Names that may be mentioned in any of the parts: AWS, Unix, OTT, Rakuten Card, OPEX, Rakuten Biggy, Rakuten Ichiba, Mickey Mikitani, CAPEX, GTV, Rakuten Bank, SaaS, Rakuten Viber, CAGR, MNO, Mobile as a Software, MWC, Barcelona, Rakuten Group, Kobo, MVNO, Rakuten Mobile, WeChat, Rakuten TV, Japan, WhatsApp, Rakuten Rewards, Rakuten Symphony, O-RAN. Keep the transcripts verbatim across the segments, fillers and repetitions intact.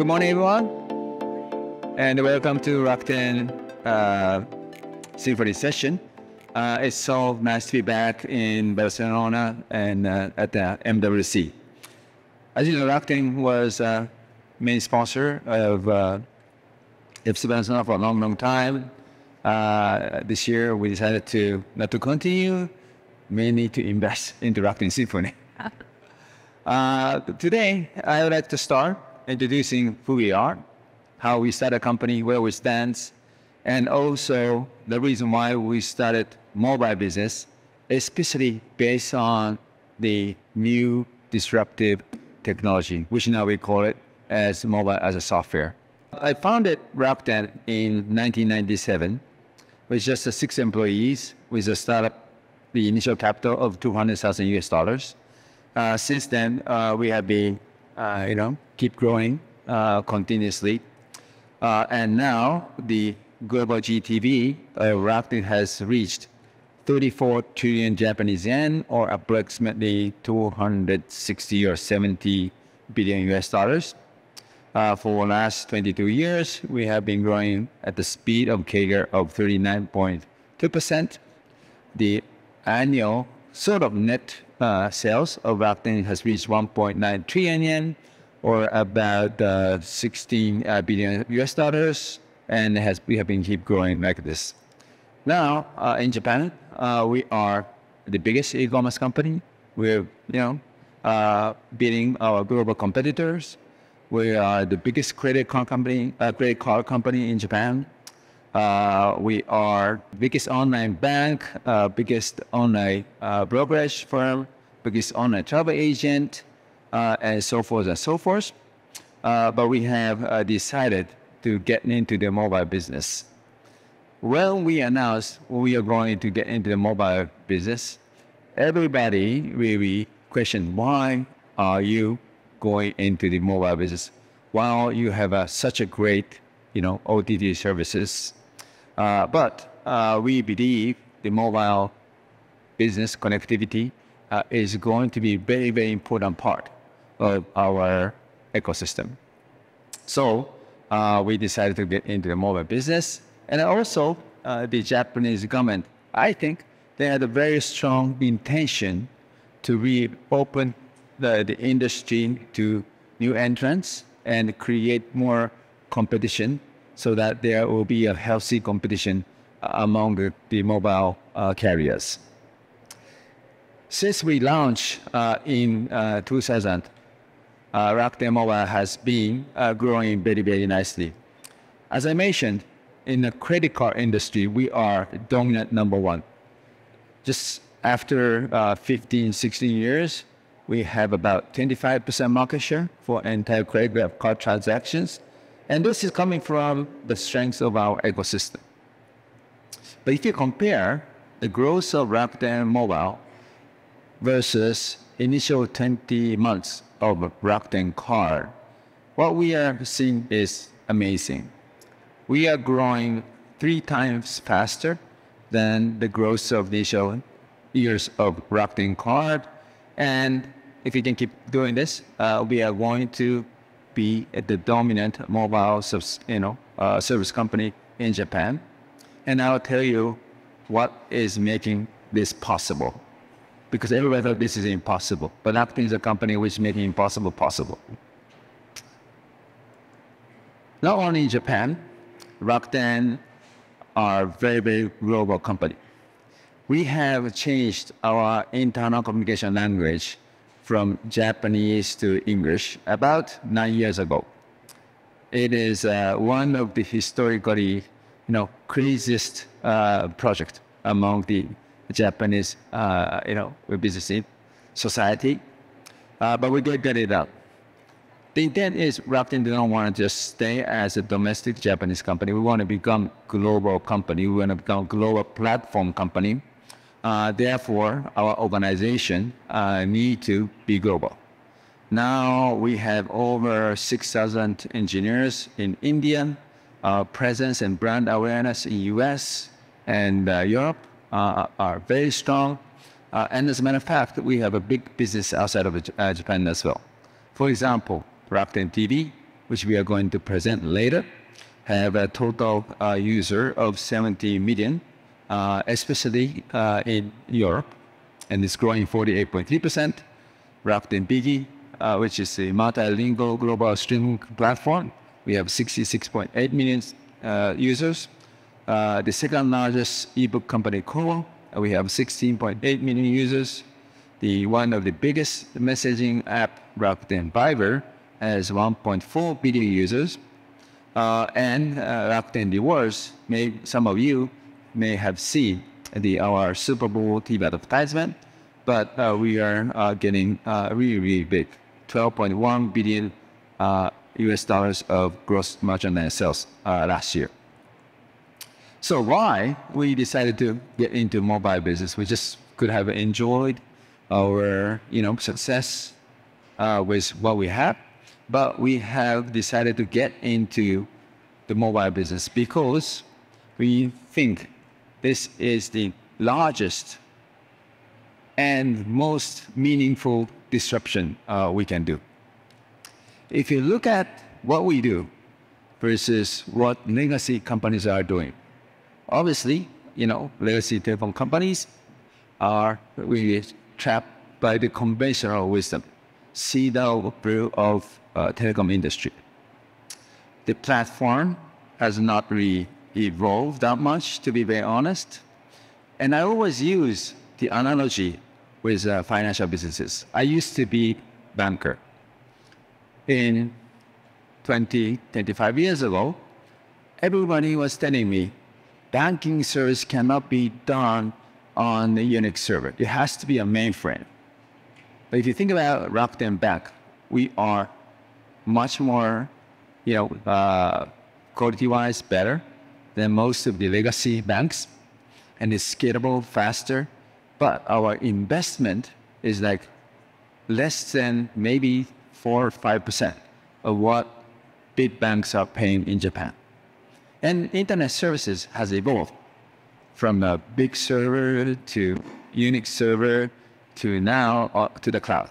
Good morning, everyone, and welcome to Rakuten uh, Symphony session. Uh, it's so nice to be back in Barcelona and uh, at the M W C. As you know, Rakuten was uh, main sponsor of uh, F C Barcelona for a long, long time. Uh, this year, we decided to not to continue, mainly to invest into Rakuten Symphony. uh, today, I would like to start introducing who we are, how we started a company, where we stand, and also the reason why we started mobile business, especially based on the new disruptive technology, which now we call it as mobile as a software. I founded Rakuten in nineteen ninety-seven with just six employees, with a startup, the initial capital of two hundred thousand U S dollars. Uh, since then, uh, we have been, uh, you know, keep growing uh, continuously. Uh, and now the global G T V of Rakuten has reached thirty-four trillion Japanese yen, or approximately two hundred sixty or seventy billion U S dollars. Uh, for the last twenty-two years, we have been growing at the speed of C A G R of thirty-nine point two percent. The annual sort of net uh, sales of Rakuten has reached one point nine trillion yen, or about uh, sixteen billion U S dollars, and has, we have been keep growing like this. Now, uh, in Japan, uh, we are the biggest e-commerce company. We're, you know, uh, beating our global competitors. We are the biggest credit card company, uh, credit card company in Japan. Uh, we are biggest online bank, uh, biggest online uh, brokerage firm, biggest online travel agent, uh, and so forth and so forth. Uh, but we have uh, decided to get into the mobile business. When we announced we are going to get into the mobile business, everybody really questioned, why are you going into the mobile business while you have uh, such a great, you know, O T T services? Uh, but uh, we believe the mobile business connectivity uh, is going to be a very, very important part of our ecosystem. So uh, we decided to get into the mobile business. And also uh, the Japanese government, I think they had a very strong intention to reopen The, the industry to new entrants and create more competition, so that there will be a healthy competition among the, the mobile uh, carriers. Since we launched uh, in uh, two thousand, uh, Rakuten Mobile has been uh, growing very, very nicely. As I mentioned, in the credit card industry, we are dominant number one. Just after uh, fifteen, sixteen years, we have about twenty-five percent market share for entire credit card transactions. And this is coming from the strength of our ecosystem. But if you compare the growth of Rakuten Mobile versus initial twenty months of Rakuten Card, what we are seeing is amazing. We are growing three times faster than the growth of the initial years of Rakuten Card. And if we can keep doing this, uh, we are going to be the dominant mobile subs, you know, uh, service company in Japan. And I'll tell you what is making this possible, because everybody thought this is impossible, but Rakuten is a company which is making impossible possible. Not only in Japan, Rakuten are a very, very global company. We have changed our internal communication language from Japanese to English about nine years ago. It is uh, one of the historically, you know, craziest uh, project among the Japanese, uh, you know, business society. Uh, but we did get it out. The intent is Rakuten do not want to just stay as a domestic Japanese company. We want to become global company. We want to become global platform company. Uh, therefore, our organization uh, need to be global. Now we have over six thousand engineers in India, our presence and brand awareness in U S and uh, Europe uh, are very strong. Uh, and as a matter of fact, we have a big business outside of uh, Japan as well. For example, Rakuten T V which we are going to present later, have a total uh, user of seventy million, uh, especially uh, in Europe, and it's growing forty-eight point three percent. Rakuten Biggy, uh, which is a multilingual global streaming platform, we have sixty-six point eight million uh, users. Uh, the second largest ebook company, Kobo, we have sixteen point eight million users. The one of the biggest messaging app, Rakuten Viber, has one point four billion users. Uh, and uh, Rakuten Rewards, may, some of you may have seen the, our Super Bowl T V advertisement, but uh, we are uh, getting uh, really, really big, twelve point one billion uh, U S dollars of gross merchandise sales uh, last year. So why we decided to get into mobile business? We just could have enjoyed our, you know, success uh, with what we have, but we have decided to get into the mobile business because we think this is the largest and most meaningful disruption uh, we can do. If you look at what we do versus what legacy companies are doing, obviously, you know, legacy telephone companies are really trapped by the conventional wisdom, see the brew of uh, telecom industry. The platform has not really evolved that much, to be very honest. And I always use the analogy with uh, financial businesses. I used to be a banker. In twenty, twenty-five years ago, everybody was telling me, banking service cannot be done on the Unix server. It has to be a mainframe. But if you think about Rakuten Bank, we are much more, you know, uh, quality-wise better than most of the legacy banks, and it's scalable faster. But our investment is like less than maybe four or five percent of what big banks are paying in Japan. And internet services has evolved from a big server to Unix server to now uh, to the cloud.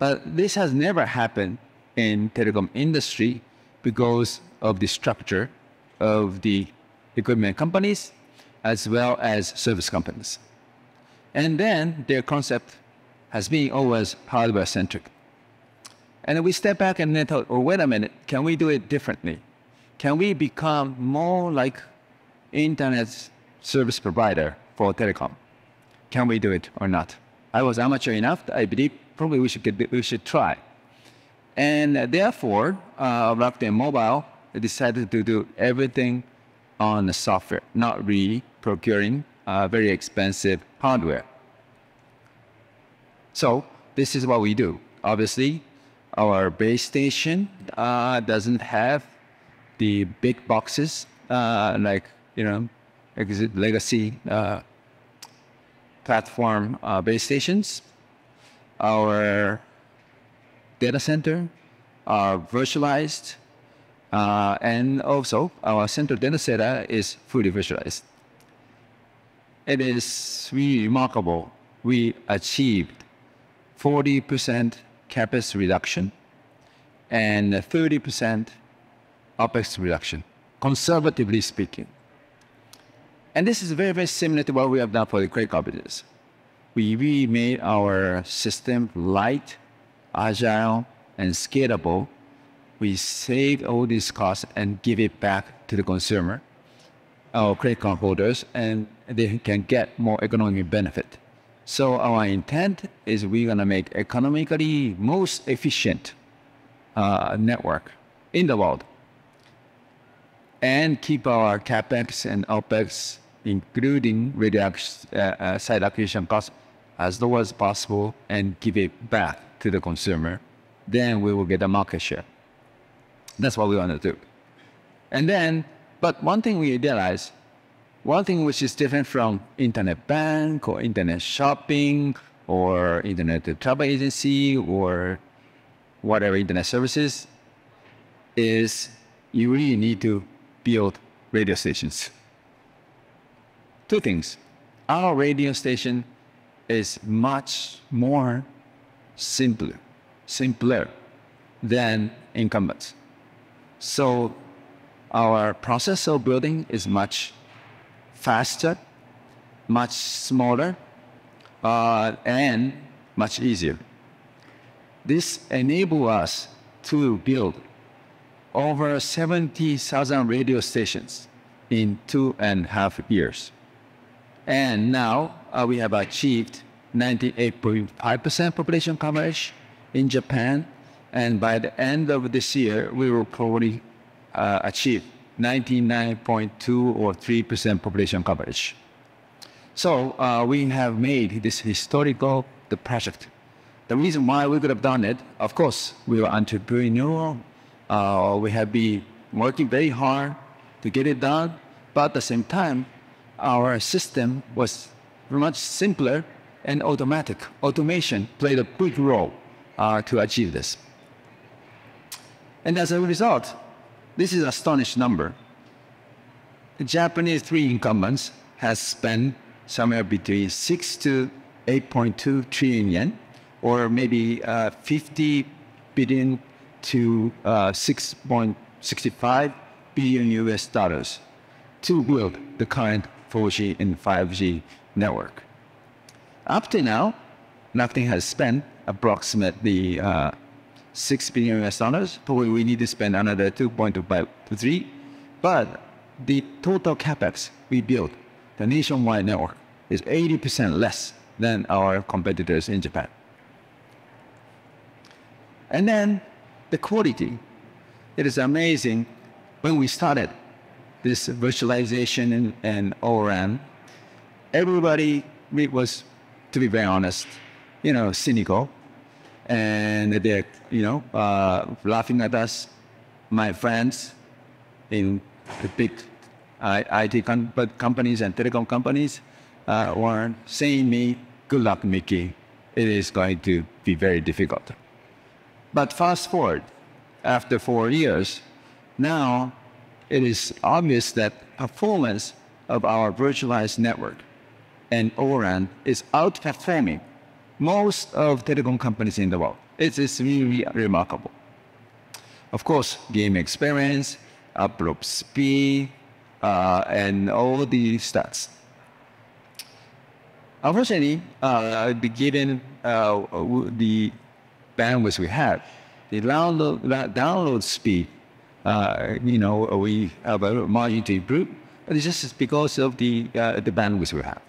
But this has never happened in telecom industry because of the structure of the equipment companies as well as service companies. And then their concept has been always hardware centric. And we step back and then thought, oh, wait a minute, can we do it differently? Can we become more like internet service provider for telecom? Can we do it or not? I was amateur enough, I believe probably we should, get, we should try. And therefore, uh, Rakuten Mobile decided to do everything on the software, not really procuring uh, very expensive hardware. So this is what we do. Obviously, our base station uh, doesn't have the big boxes, uh, like, you know, legacy uh, platform uh, base stations, our data center are virtualized, uh, and also our central data center is fully virtualized. It is really remarkable. We achieved forty percent C A P E X reduction and thirty percent OPEX reduction, conservatively speaking. And this is very, very similar to what we have done for the credit card business. We really made our system light, agile, and scalable. We saved all these costs and give it back to the consumer, our credit card holders, and they can get more economic benefit. So our intent is we're going to make economically most efficient uh, network in the world, and keep our CapEx and OpEx, including radio uh, uh, site acquisition costs, as low as possible and give it back to the consumer. Then we will get a market share. That's what we want to do. And then, but one thing we realized, one thing which is different from internet bank or internet shopping or internet travel agency or whatever internet services is you really need to build radio stations. Two things. Our radio station is much more simpler, simpler than incumbents. So our processor building is much faster, much smaller, uh, and much easier. This enables us to build over seventy thousand radio stations in two and a half years. And now uh, we have achieved ninety-eight point five percent population coverage in Japan. And by the end of this year, we will probably uh, achieve ninety-nine point two or three percent population coverage. So uh, we have made this historical the project. The reason why we could have done it, of course, we were entrepreneurial. Uh, we have been working very hard to get it done. But at the same time, our system was much simpler and automatic. Automation played a big role uh, to achieve this. And as a result, this is an astonishing number. The Japanese three incumbents has spent somewhere between six to eight point two trillion yen, or maybe uh, fifty billion to six point six five billion U S dollars to build the current four G and five G network. Up to now, Rakuten has spent approximately uh, six billion U S dollars. Probably we need to spend another two point two to three. But the total capex we built, the nationwide network, is eighty percent less than our competitors in Japan. And then the quality. It is amazing. When we started this virtualization and, and O-RAN, everybody was, to be very honest, you know, cynical. And they're, you know, uh, laughing at us. My friends in the big uh, I T com companies and telecom companies uh, were saying me, good luck, Mickey. It is going to be very difficult. But fast forward, after four years, now it is obvious that performance of our virtualized network and O-RAN is outperforming most of telecom companies in the world. It is really remarkable. Of course, game experience, upload speed, uh, and all the stats. Unfortunately, uh, given uh, the bandwidth we have, the download, download speed, uh, you know, we have a margin to improve. But it's just because of the, uh, the bandwidth we have.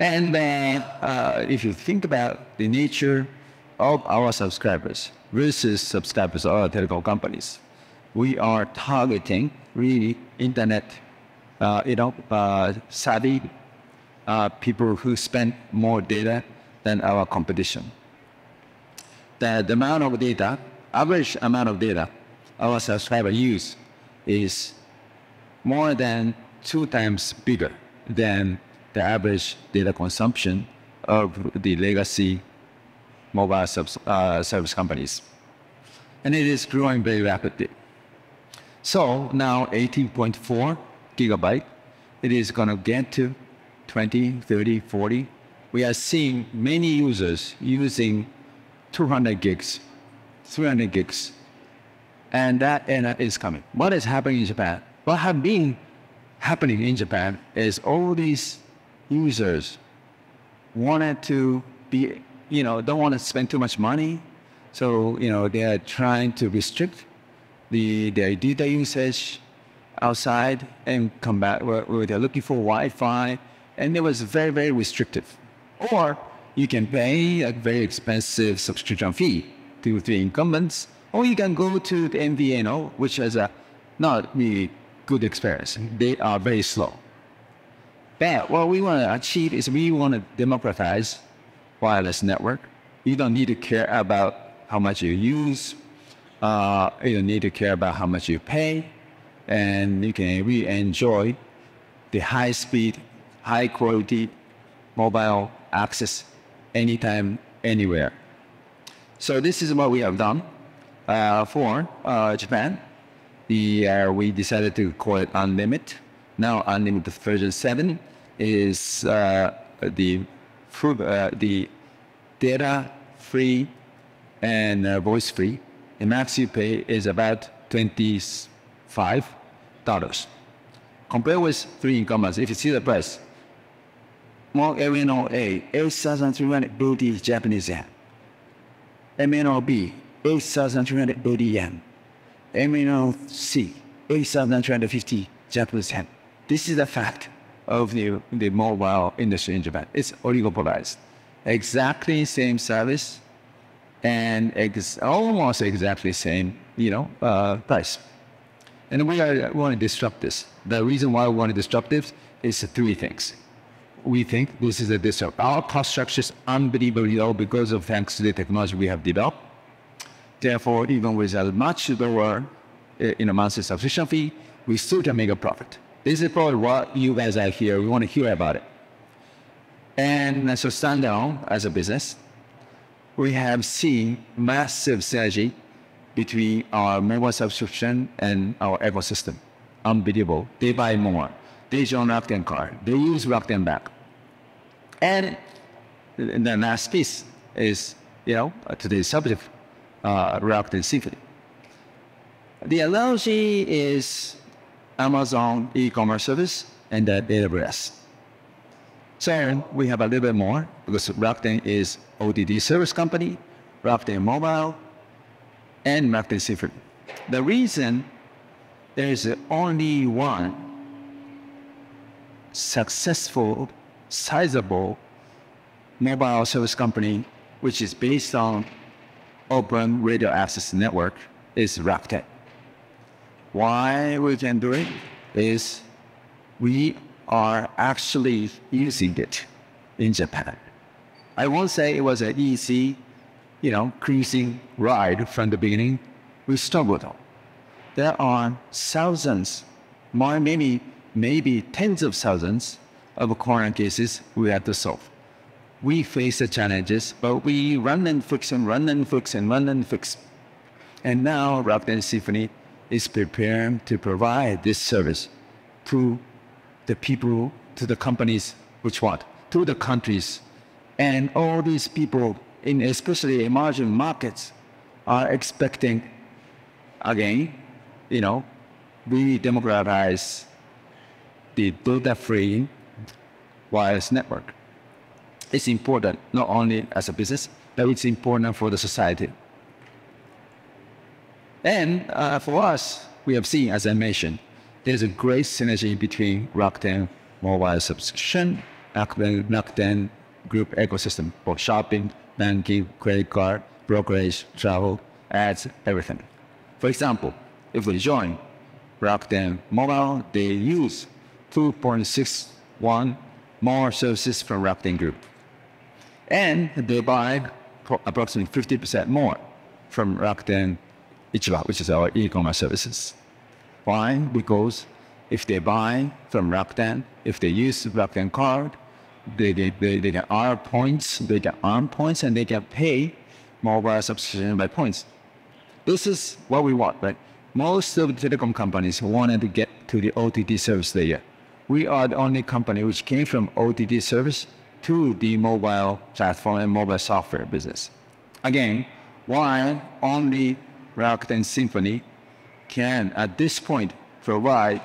And then, uh, if you think about the nature of our subscribers versus subscribers of our telecom companies, we are targeting really internet, uh, you know, uh, savvy uh, people who spend more data than our competition. The, the amount of data, average amount of data our subscribers use is more than two times bigger than the average data consumption of the legacy mobile subs, uh, service companies. And it is growing very rapidly. So now eighteen point four gigabyte, it is going to get to twenty, thirty, forty. We are seeing many users using two hundred gigs, three hundred gigs, and that era is coming. What is happening in Japan? What has been happening in Japan is all these users wanted to be, you know, don't want to spend too much money. So, you know, they are trying to restrict the, their data usage outside and come back where, where they're looking for Wi-Fi. And it was very, very restrictive. Or you can pay a very expensive subscription fee to three incumbents. Or you can go to the M V N O, which is a not really good experience. They are very slow. But what we want to achieve is we want to democratize wireless network. You don't need to care about how much you use. Uh, you don't need to care about how much you pay. And you can really enjoy the high-speed, high-quality mobile access anytime, anywhere. So this is what we have done uh, for uh, Japan. The, uh, we decided to call it Unlimited. Now, Unlimited version seven is uh, the, uh, the data-free and uh, voice-free M W C pay is about twenty-five dollars. Compare with three incumbents. If you see the price, more M N O A, eight thousand three hundred eighty Japanese yen. M N O B, eight thousand three hundred eighty yen. M N O C, eight thousand three hundred fifty Japanese yen. This is the fact of the, the mobile industry in Japan. It's oligopolized. Exactly same service and ex almost exactly same, you know, uh, price. And we, are, we want to disrupt this. The reason why we want to disrupt this is three things. We think this is a disrupt. Our cost structure is unbelievably low because of thanks to the technology we have developed. Therefore, even with a much lower, you know, monthly subscription fee, we still can make a profit. This is probably what you guys are here. We want to hear about it. And so stand down as a business. We have seen massive synergy between our mobile subscription and our ecosystem. Unbelievable. They buy more. They join Rakuten Card. They use Rakuten Bank. And the last piece is, you know, today's subject, uh, Rakuten Symphony. The analogy is Amazon e-commerce service and uh, A W S. So we have a little bit more because Rakuten is O T T service company, Rakuten Mobile, and Rakuten Symphony. The reason there is only one successful, sizable mobile service company which is based on open radio access network is Rakuten. Why we can do it is we are actually using it in Japan. I won't say it was an easy, you know, cruising ride from the beginning. We struggled. There are thousands, more many, maybe tens of thousands of corner cases we had to solve. We face the challenges, but we run and fix and run and fix and run and fix. And now Rakuten Symphony is preparing to provide this service to the people, to the companies, which what? To the countries. And all these people, in especially emerging markets, are expecting, again, you know, we democratize the data-free wireless network. It's important, not only as a business, but it's important for the society. And uh, for us, we have seen, as I mentioned, there's a great synergy between Rakuten Mobile subscription, Rakuten, Rakuten Group ecosystem for shopping, banking, credit card, brokerage, travel, ads, everything. For example, if we join Rakuten Mobile, they use two point six one more services from Rakuten Group. And they buy approximately fifty percent more from Rakuten Ichiba, which is our e-commerce services. Why? Because if they buy from Rakuten, if they use Rakuten Card, they, they, they, they can earn points, they can earn points, and they can pay mobile subscription by points. This is what we want, right? Most of the telecom companies wanted to get to the O T T service layer. We are the only company which came from O T T service to the mobile platform and mobile software business. Again, why only Rakuten Symphony can, at this point, provide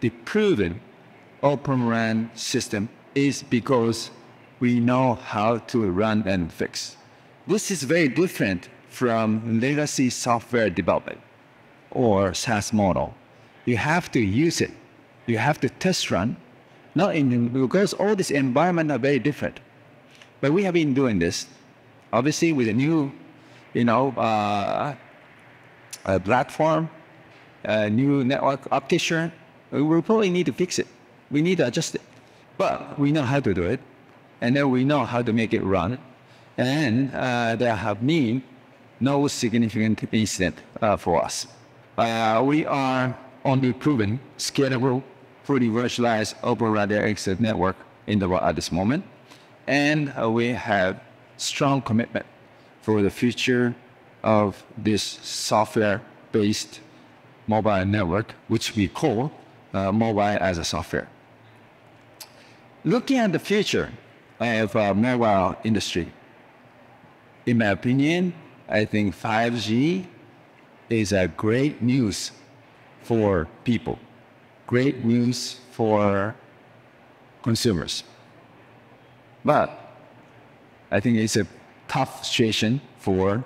the proven Open RAN system is because we know how to run and fix. This is very different from legacy software development or SaaS model. You have to use it. You have to test run. Not in, because all these environments are very different. But we have been doing this, obviously, with a new, you know, uh, a platform, a new network architecture. We will probably need to fix it. We need to adjust it. But we know how to do it, and then we know how to make it run. And uh, there have been no significant incident uh, for us. Uh, we are only proven scalable, fully virtualized open radio access network in the world at this moment. And uh, we have strong commitment for the future of this software-based mobile network, which we call uh, mobile as a software. Looking at the future of uh, mobile industry, in my opinion, I think five G is a great news for people, great news for consumers. But I think it's a tough situation for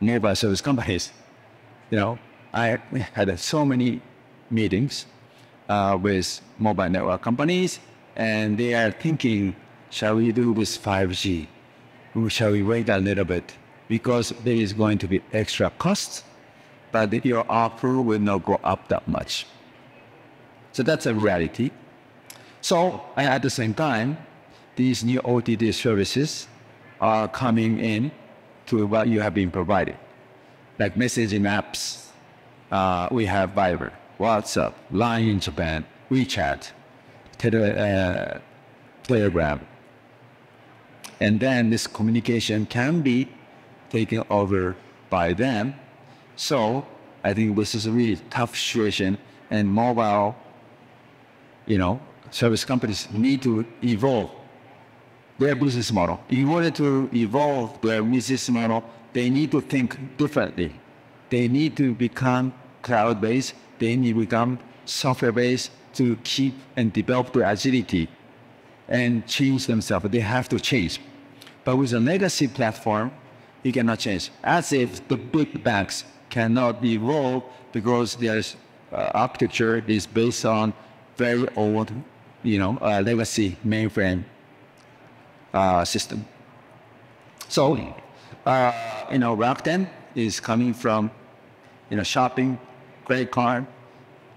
mobile service companies. You know, I had so many meetings uh, with mobile network companies, and they are thinking, shall we do with five G? Shall we wait a little bit? Because there is going to be extra costs, but your offer will not go up that much. So that's a reality. So at the same time, these new O T T services are coming in to what you have been provided. Like messaging apps, uh, we have Viber, WhatsApp, LINE in Japan, WeChat, Tele, uh, Telegram. And then this communication can be taken over by them. So I think this is a really tough situation, and mobile, you know, service companies need to evolve their business model. In order to evolve their business model, they need to think differently. They need to become cloud-based. They need to become software-based to keep and develop their agility and change themselves. They have to change. But with a legacy platform, you cannot change. As if the big banks cannot evolve because their uh, architecture is based on very old, you know, uh, legacy mainframe uh, system. So, uh, you know, Rakuten is coming from, you know, shopping, credit card,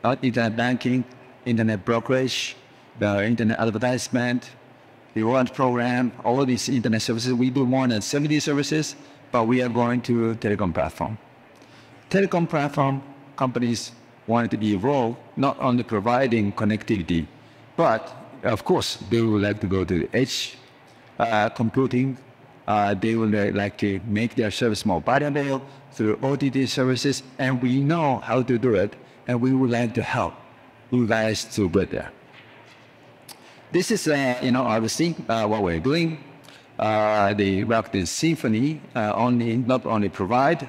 uh, internet banking, internet brokerage, the internet advertisement, rewards program, all of these internet services. We do more than seventy services, but we are going to telecom platform. Telecom platform companies wanted to be involved, not only providing connectivity, but of course, they would like to go to the edge uh, computing. Uh, they would like to make their service more valuable through O T T services, and we know how to do it, and we would like to help you guys to get there. This is, uh, you know, obviously uh, what we're doing. Uh, the Rakuten Symphony uh, only not only provide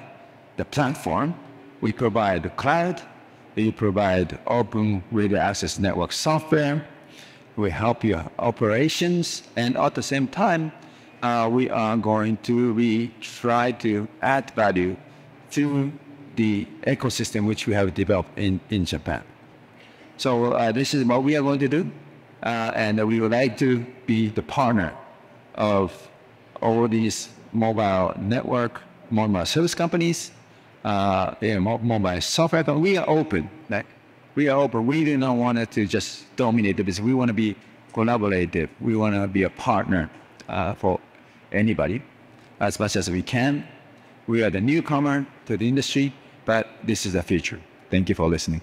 the platform, we provide the cloud, we provide open radio access network software, we help your operations, and at the same time, uh, we are going to we try to add value to the ecosystem which we have developed in, in Japan. So uh, this is what we are going to do. Uh, and we would like to be the partner of all these mobile network, mobile service companies, uh, yeah, mobile software. But we are open. Like, we are open. We do not want to just dominate the business. We want to be collaborative. We want to be a partner uh, for anybody as much as we can. We are the newcomer to the industry, but this is the future. Thank you for listening.